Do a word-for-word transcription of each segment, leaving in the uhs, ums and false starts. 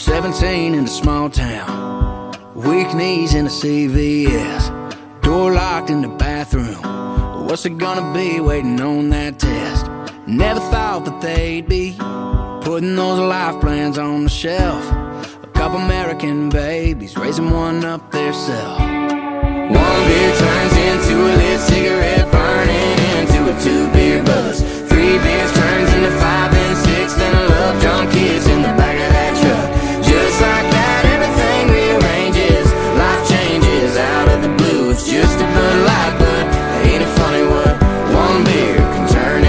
seventeen in a small town, weak knees in a C V S, door locked in the bathroom. What's it gonna be waiting on that test? Never thought that they'd be putting those life plans on the shelf. A couple American babies raising one up their self. One beer turns into a lit cigarette, burning into a two beer buzz. Three beers turns into five and six, then I love drunk kids in the back of that truck. Just like that, everything rearranges. Life changes out of the blue. It's just a Bud Light, but ain't it funny what one beer can turn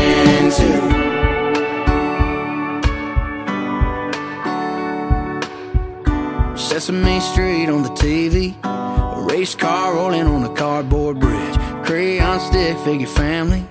it into? Sesame Street on the T V, a race car rolling on a cardboard bridge, crayon stick figure family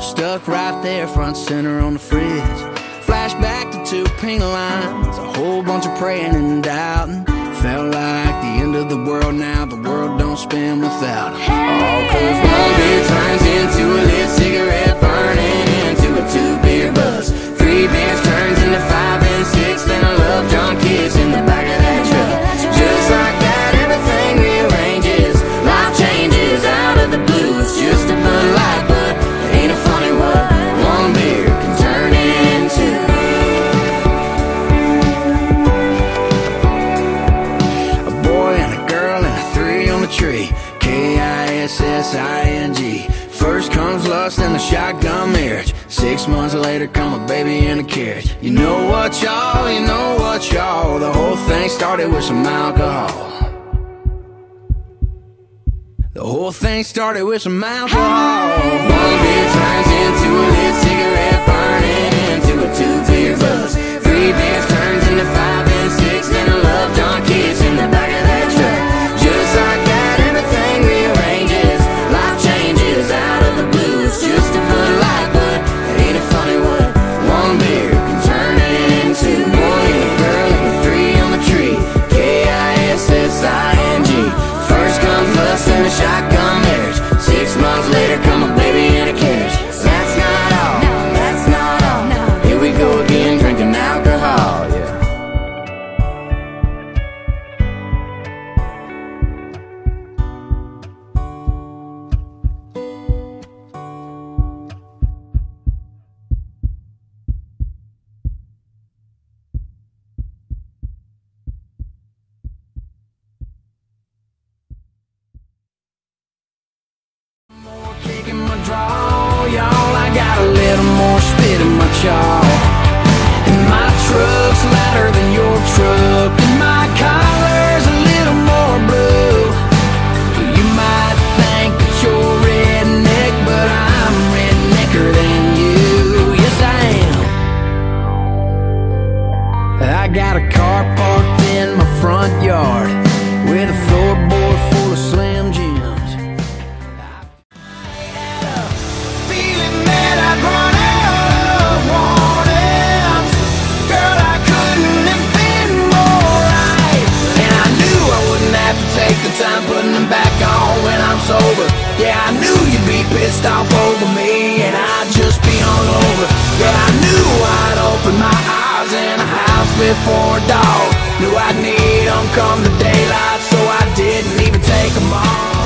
stuck right there, front center on the fridge. Flashback to two pink lines, a whole bunch of praying and doubting. Felt like the end of the world, now the world don't spin without it. All cause one beer turns into a lit cigarette, burning into a two beer buzz. Three beers turns into five and six, then I love drunk kids in the back of that truck. Just like that, everything rearranges. Life changes out of the blue. It's just a Bud Light, but ain't it funny what one beer can turn into? A boy and a girl and a three on the tree, K I S S I N G. First comes lust and the shotgun marriage. Six months later come a baby in a carriage. You know what y'all, you know what y'all, the whole thing started with some alcohol. The whole thing started with some alcohol. One beer turns into a lit cigarette, burning into a two-beer buzz. Three beers turns into five and six, then I love drunk kids in the back of that truck. Just like that, everything rearranges. Life changes out of the blue. It's just a Bud Light, but ain't it funny what one beer can turn into? Boy and a girl and a three on the tree, K I S S I N G. First comes lust and a shotgun marriage. Six months later come a baby in a carriage. That's not all, no, that's not all, no. Here we go again drinking alcohol, draw, y'all. I got a little more spit in my jaw, and my truck's louder than your truck, and my collar's a little more blue. You might think that you're redneck, but I'm rednecker than you. Yes, I am. I got a car parked in my front yard with a floorboard full of Slim Jims. Sober. Yeah, I knew you'd be pissed off over me, and I'd just be all over. Yeah, I knew I'd open my eyes in a house before dawn. Knew I'd need them come the daylight, so I didn't even take them off.